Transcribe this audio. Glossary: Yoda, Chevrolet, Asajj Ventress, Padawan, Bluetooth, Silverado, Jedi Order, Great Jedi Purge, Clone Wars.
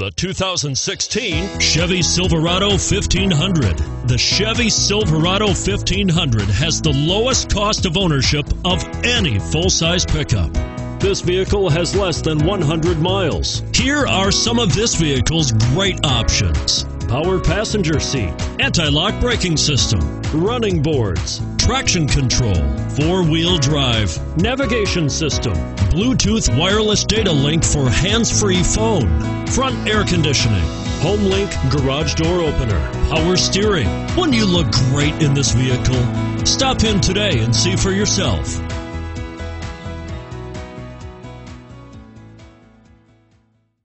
the 2016 Chevy Silverado 1500. The Chevy Silverado 1500 has the lowest cost of ownership of any full-size pickup. This vehicle has less than 100 miles. Here are some of this vehicle's great options: power passenger seat, anti-lock braking system, running boards, traction control, four-wheel drive, navigation system, Bluetooth wireless data link for hands-free phone, front air conditioning, home link garage door opener, power steering. Wouldn't you look great in this vehicle? Stop in today and see for yourself.